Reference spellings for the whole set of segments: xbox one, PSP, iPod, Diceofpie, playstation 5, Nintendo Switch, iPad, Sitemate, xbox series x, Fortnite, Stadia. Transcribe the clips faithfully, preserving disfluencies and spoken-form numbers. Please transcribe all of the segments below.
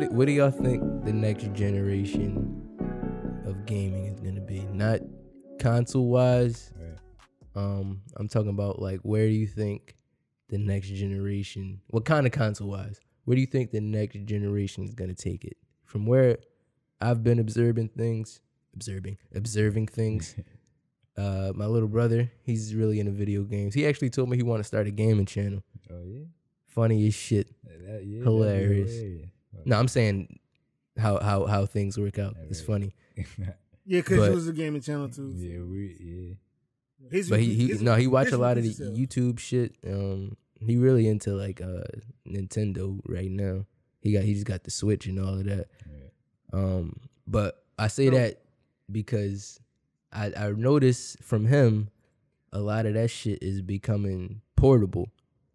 what what do y'all think the next generation of gaming is gonna be? Not console wise. Right. Um, I'm talking about like where do you think the next generation? What kind of console wise? Where do you think the next generation is gonna take it? From where I've been observing things, observing, observing things. Uh, my little brother, he's really into video games. He actually told me he wanted to start a gaming channel. Oh yeah, funny as shit, that, yeah, hilarious. Yeah, yeah, yeah. Okay. No, I'm saying how how how things work out. Right. It's funny. Yeah, because it was a gaming channel too. Yeah, we yeah. His, but he, he his, no, he watched a lot of the himself. YouTube shit. Um, he really into like uh Nintendo right now. He got he just got the Switch and all of that. Yeah. Um, but I say no. that because. I, I noticed from him, a lot of that shit is becoming portable.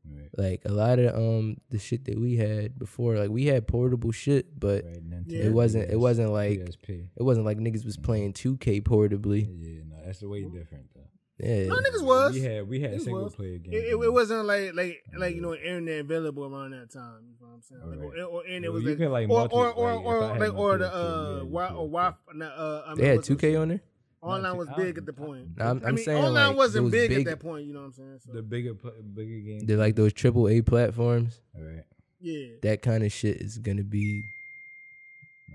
Right. Like a lot of um the shit that we had before, like we had portable shit, but right, yeah. it wasn't it wasn't like P S P. It wasn't like niggas was playing two K portably. Yeah, no, that's way different though. Yeah, no niggas was. We had we had single was. player games. It, it, it wasn't like like like you know internet available around that time. You know what I'm saying? Like, right. or, or, or and it was like, like or or or or like, like or the uh why or why they had two K on there. Online was big at the point. Nah, I'm, I'm I mean, saying online like, wasn't was big, big at that point. You know what I'm saying? So. The bigger, bigger games. They're like those triple A platforms. All right. Yeah. That kind of shit is gonna be.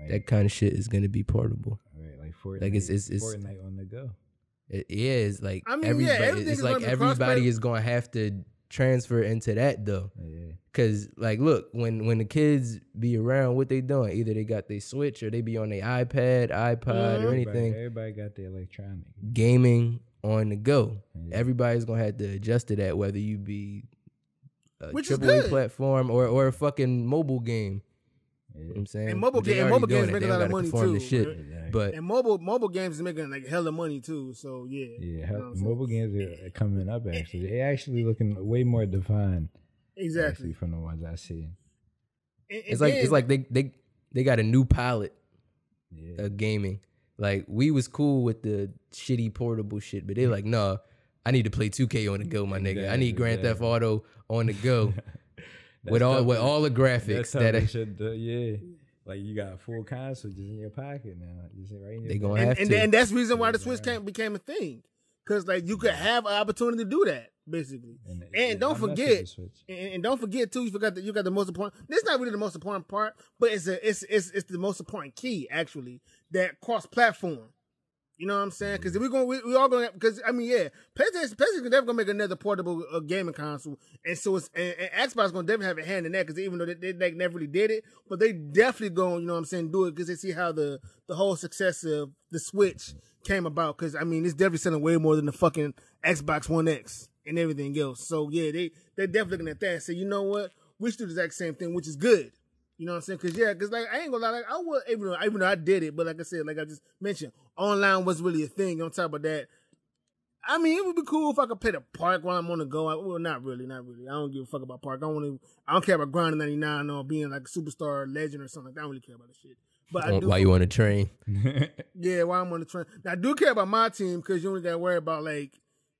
Like, that kind of shit is gonna be portable. All right, like Fortnite. Like it's it's, it's Fortnite on the go. It is like I mean, everybody. Yeah, it's like everybody is gonna have to transfer into that though. Yeah. Cause like, look, when when the kids be around, what they doing? Either they got their Switch or they be on their iPad, iPod, mm-hmm. or anything. Everybody, everybody got their electronic gaming on the go. Yeah. Everybody's gonna have to adjust to that, whether you be a triple A platform or or a fucking mobile game. Yeah. You know what I'm saying? And mobile, game, mobile games it. make a lot of money too. Shit. Exactly. But and mobile mobile games is making like hella money too. So yeah, yeah. Hell, you know mobile games are coming up actually. They're actually looking way more defined. Exactly Actually, from the ones I see, it, it, it's like it's like they they they got a new palette yeah. of gaming. Like we was cool with the shitty portable shit, but they're like, nah, I need to play two K on the go, my nigga. That, I need Grand that. Theft Auto on the go with all tough, with all the graphics that I should do. Yeah. Like you got a full console just in your pocket now. You see right in your they gonna have and, to. And, and that's the reason why the Switch came, became a thing, because like you could have an opportunity to do that. Basically, and, and, and don't I'm forget, and, and don't forget too. You forgot that you got the most important. This is not really the most important part, but it's a it's it's it's the most important key actually that cross platform. You know what I'm saying? Because mm-hmm. we're gonna we, we all gonna because I mean yeah, PlayStation PlayStation definitely gonna make another portable uh, gaming console, and so it's and, and Xbox gonna definitely have a hand in that because even though they, they they never really did it, but they definitely gonna you know what I'm saying do it because they see how the the whole success of the Switch came about because I mean it's definitely selling way more than the fucking Xbox One X. And everything else. So yeah, they they definitely looking at that and say, you know what, we should do the exact same thing, which is good. You know what I'm saying? Cause yeah, cause like I ain't gonna lie, like I would even though even though I did it, but like I said, like I just mentioned, online was really a thing. On top of that, I mean, it would be cool if I could play the park while I'm on the go. I, well, not really, not really. I don't give a fuck about park. I don't want to. I don't care about grinding ninety-nine or being like a superstar legend or something. Like that. I don't really care about that shit. But I do while you on the train? Yeah, while I'm on the train. Now I do care about my team because you only got to worry about like.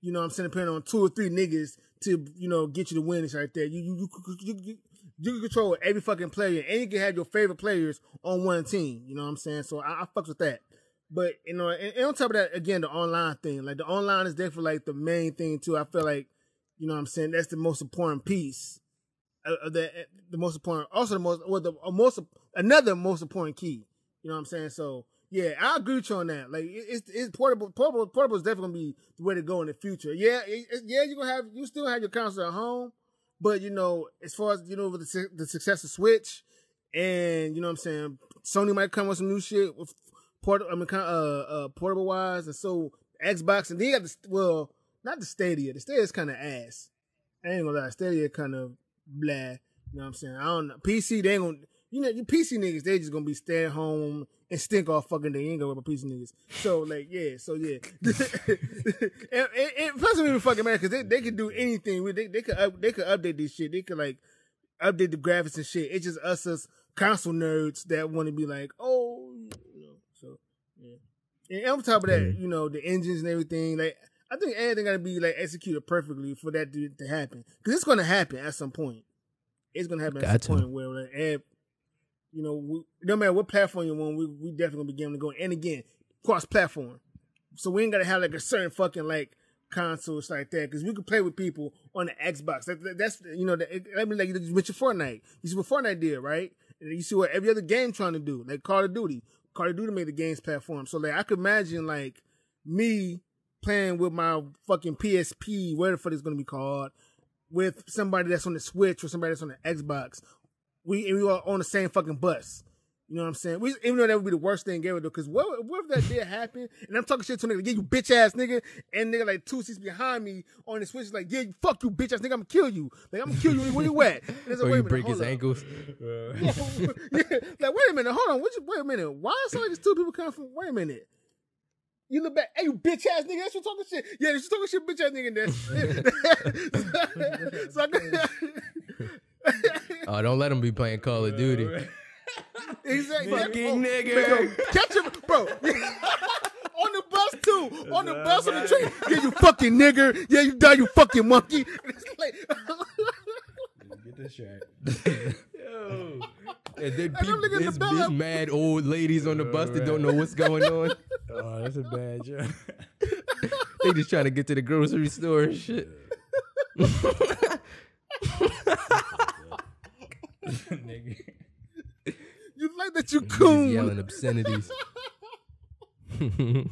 You know what I'm saying? Depending on two or three niggas to, you know, get you to win and shit like that. You, you, you, you, you can control every fucking player and you can have your favorite players on one team. You know what I'm saying? So I, I fucks with that. But, you know, and, and on top of that, again, the online thing. Like, the online is definitely, like, the main thing, too. I feel like, you know what I'm saying? That's the most important piece. Uh, the, the most important, also the most, well, the uh, most, another most important key. You know what I'm saying? So, yeah, I agree with you on that. Like, it's it's portable. Portable, portable is definitely gonna be the way to go in the future. Yeah, it, yeah, you gonna have you still have your console at home, but you know, as far as you know, with the, the success of Switch, and you know, what I'm saying Sony might come with some new shit with port. I mean, uh, uh portable wise, and so Xbox, and then you got the well, not the Stadia. The Stadia is kind of ass. I ain't gonna lie, Stadia kind of blah. You know what I'm saying? I don't know. P C, they ain't gonna. You know, your P C niggas, they just gonna be stay at home and stink all fucking day. You ain't gonna with my P C niggas. So, like, yeah, so yeah. and, and, and plus, it even fucking matter because they, they can do anything. They, they, could up, they could update this shit. They could, like, update the graphics and shit. It's just us as console nerds that wanna be like, oh, you know, so, yeah. And on top of that, you know, the engines and everything, like, I think everything gotta be, like, executed perfectly for that to, to happen. Because it's gonna happen at some point. It's gonna happen at Got some to. point where, like, you know, we, no matter what platform you're on, we we definitely gonna be gambling going. And again, cross platform, so we ain't gotta have like a certain fucking like consoles like that, because we could play with people on the Xbox. That, that, that's you know, that, it, I mean, like you just mentioned Fortnite. You see what Fortnite did, right? And you see what every other game trying to do, like Call of Duty. Call of Duty made the games platform. So like I could imagine like me playing with my fucking P S P, whatever the fuck it's gonna be called, with somebody that's on the Switch or somebody that's on the Xbox. We and we are on the same fucking bus. You know what I'm saying? We, even though that would be the worst thing ever, though, because what, what if that did happen? And I'm talking shit to a nigga, like, yeah, you bitch-ass nigga, and nigga, like, two seats behind me on the Switch, like, yeah, fuck you, bitch-ass nigga, I'm gonna kill you. Like, I'm gonna kill you where you at. Or you break his ankles. Yeah, like, wait a minute, hold on, what you, wait a minute. Why is like there's two people coming from, wait a minute. You look back, hey, you bitch-ass nigga, that's you talking shit. Yeah, that's you talking shit, bitch-ass nigga, that's so, so I oh, don't let him be playing Call of Duty. Exactly. Fucking nigga. Oh, nigga. Catch him, bro. On the bus too. On the bus on the train. Yeah, you fucking nigger. Yeah, you die, you fucking monkey. Like, get this shit. Yo. And then these the mad old ladies on the bus that don't know what's going on. Oh, that's a bad job. They just trying to get to the grocery store and shit. Nigga. You like that you coon. Yelling obscenities. That's why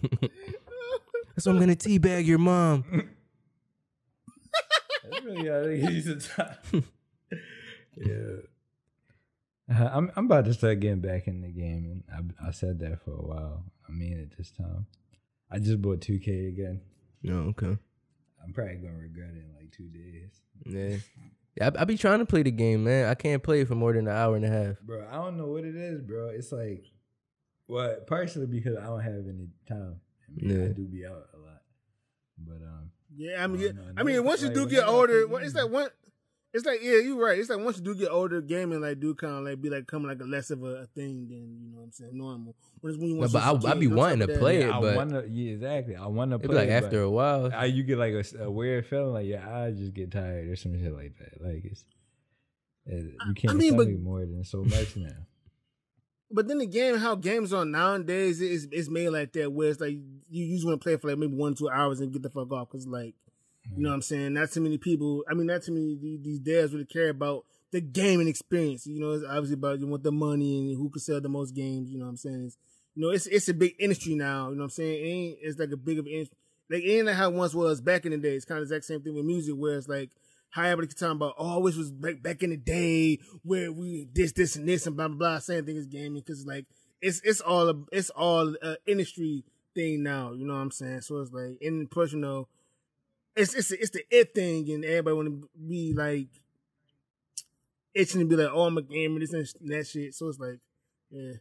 I'm gonna teabag your mom. That's really how they use the time. Yeah. I'm I'm about to start getting back in the game, and I I said that for a while. I mean it this time. I just bought two K again. No, oh, okay. I'm probably gonna regret it in like two days. Yeah. I, I be trying to play the game, man. I can't play it for more than an hour and a half. Bro, I don't know what it is, bro. It's like, well, partially because I don't have any time. I mean, yeah. I do be out a lot. But, um. Yeah, I mean, I, yeah, I mean, once like, you do get older, well, it's like, one, it's like, yeah, you're right. It's like, once you do get older, gaming, like, do kind of, like, be, like, come like, a less of a, a thing than, you know what I'm saying, normal. When it's when you want no, but I, I be wanting to play it, but. I wanna, yeah, exactly. I want to play like it. Like, after a while. I, you get, like, a, a weird feeling, like, your eyes just get tired or some shit like that. Like, it's, it, you can't I mean, study but, more than so much now. But then again, how games are nowadays, it's, it's made like that, where it's, like, you usually want to play for, like, maybe one or two hours and get the fuck off, because, like, you know what I'm saying? Not too many people, I mean, not too many these dads really care about the gaming experience. You know, it's obviously about you want the money and who can sell the most games. You know what I'm saying? It's, you know, it's it's a big industry now. You know what I'm saying? It ain't, it's like a big of an industry. Like, it ain't like how it once was back in the day. It's kind of the exact same thing with music, where it's like, how everybody keeps talking about, oh, I wish it was back, back in the day where we this, this, and this, and blah, blah, blah. Same thing as gaming, because, like, it's, it's all a, it's all a industry thing now. You know what I'm saying? So it's like, in personal. It's it's it's the it thing, and everybody want to be like itching to be like, oh, I'm a gamer, this and that shit. So it's like, yeah,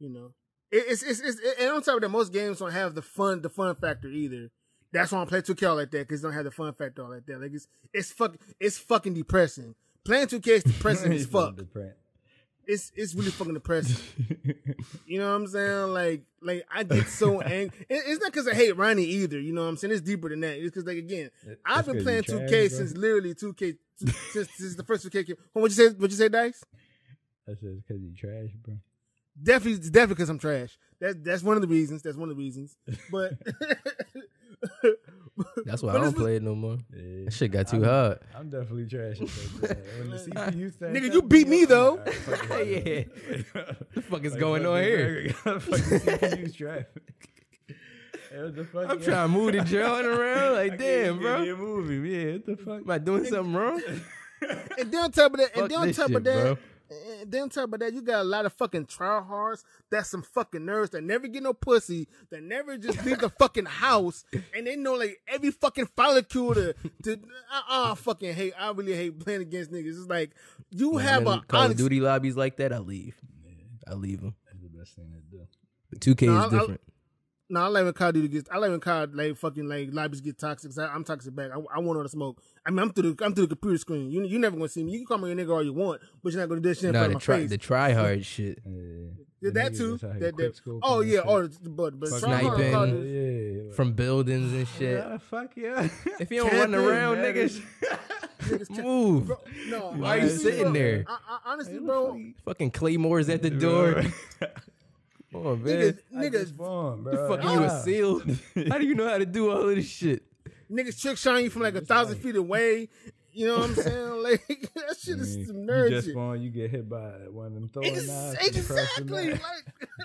you know, it, it's it's it's and on top of that, most games don't have the fun the fun factor either. That's why I play two K all like that, because don't have the fun factor all like that. Like it's it's fucking it's fucking depressing. Playing two K is depressing as fuck. It's it's really fucking depressing. You know what I'm saying? Like like I get so angry. It, it's not because I hate Ronnie either. You know what I'm saying? It's deeper than that. It's because, like, again, it, I've been playing two K trying, since bro. Literally two K two, since, since the first two K came. What you say? What you say, Dice? I said because you trash, bro. Definitely, definitely because I'm trash. That's that's one of the reasons. That's one of the reasons. But that's why but I don't play it no more. Yeah. That shit got too I'm, hard. I'm definitely trash. When the C P U stands nigga, you beat me though. Right, yeah. What the fuck is like, going on here? C P U's I'm trying to move the John around. Like, damn, bro. You're moving. Yeah, what the fuck? Am I doing something wrong? And then on top of that, fuck and then on top shit, of that. Bro. And then on top of that, you got a lot of fucking tryhards. That's some fucking nerds that never get no pussy. That never just leave the fucking house, and they know like every fucking follicle to. to I, I fucking hate. I really hate playing against niggas. It's like you Man, have a Call of Duty lobbies like that. I leave. Yeah. I leave them. That's the best thing to do. But two K no, is I, different. I, no, I like when Call of Duty gets. I like when Call like fucking like lobbies get toxic. I, I'm toxic back. I, I want all the smoke. I mean, I'm through the I'm through the computer screen. You you never gonna see me. You can call me a nigga all you want, but you're not gonna do this shit in front of my face. The try hard shit. Yeah, that too. That, that. Oh yeah, all the but but sniping yeah, yeah, yeah. from buildings and shit. Yeah, fuck yeah. If you don't run around, niggas. niggas move. Bro, no, why honestly, are you sitting bro, there? I, I, honestly, bro, fucking Claymore's at the door. Come on, man. Niggas, niggas, bomb, bro. The fuck ah. you a seal? How do you know how to do all of this shit? Niggas trick shine you from like a thousand feet away. You know what I'm saying? Like that shit I mean, is some nerd shit. You just spawn, you get hit by one of them throwing Ex knives. Exactly. Like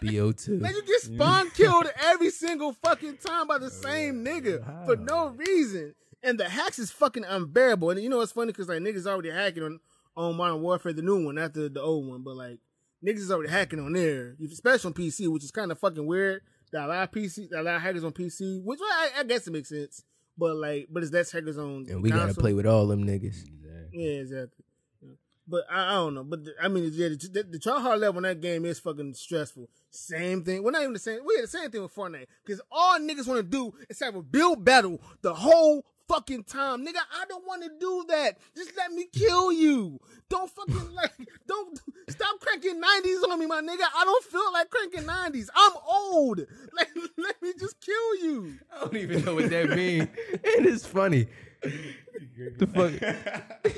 B O two. Like you get spawn killed every single fucking time by the oh, same yeah. nigga How? for no reason. And the hacks is fucking unbearable. And you know what's funny? Because like niggas already hacking on, on Modern Warfare, the new one, not the, the old one. But like niggas is already hacking on there, especially on P C, which is kind of fucking weird. That a lot of P C, that a lot of hackers on P C, which I, I guess it makes sense. But like, but it's that's hackers on. And we console. gotta play with all them niggas. Exactly. Yeah, exactly. Yeah. But I, I don't know. But the, I mean, yeah, the, the, the tryhard level in that game is fucking stressful. Same thing. We're not even the same. We had the same thing with Fortnite, because all niggas want to do is have a build battle the whole fucking time. Nigga, I don't want to do that. Just let me kill you. Don't fucking like, don't stop cranking nineties on me, my nigga. I don't feel like cranking nineties. I'm old. Like, let me just kill you. I don't even know what that means. It is funny. The fuck?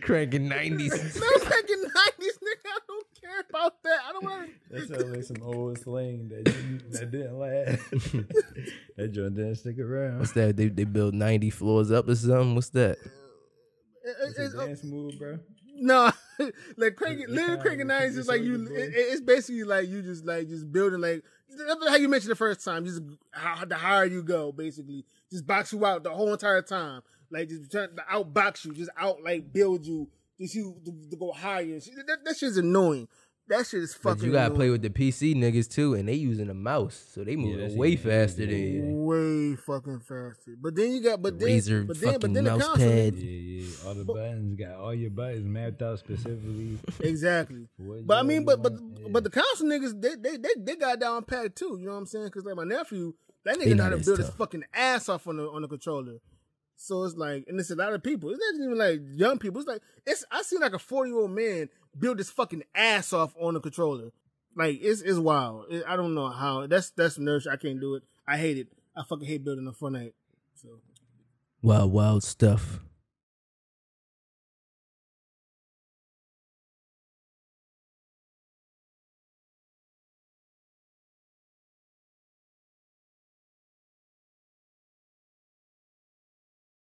Cranking nineties. No, cranking nineties, nigga. I don't care about that. I don't want to. That sounds like some old slang that didn't, that didn't last. That joint didn't stick around. What's that? They, they build ninety floors up or something? What's that? It's, it's a dance move, bro. No, like cranking, literally cranking nineties is like you. It, it's basically like you just like just building like how you mentioned the first time. Just how the higher you go, basically, just box you out the whole entire time. Like, just trying to outbox you, just out, like, build you, just you to, to go higher. That, that shit's annoying. That shit is fucking You gotta annoying. play with the P C niggas, too, and they using a mouse, so they moving yeah, way faster than you. Way fucking faster. But then you got, but the then, razor but then, but then the mouse pad. Yeah, yeah, all the but, buttons, got all your buttons mapped out specifically. Exactly. But I mean, but but yeah. but the console niggas, they, they, they, they got down pat, too, you know what I'm saying? Because, like, my nephew, that nigga know how to build his fucking ass off on the, on the controller. So it's like, and it's a lot of people. It's not even like young people. It's like, it's I see like a forty-year-old man build his fucking ass off on a controller. Like, it's it's wild. It, I don't know how. That's that's nerve. I can't do it. I hate it. I fucking hate building a Fortnite. So wild, wild stuff.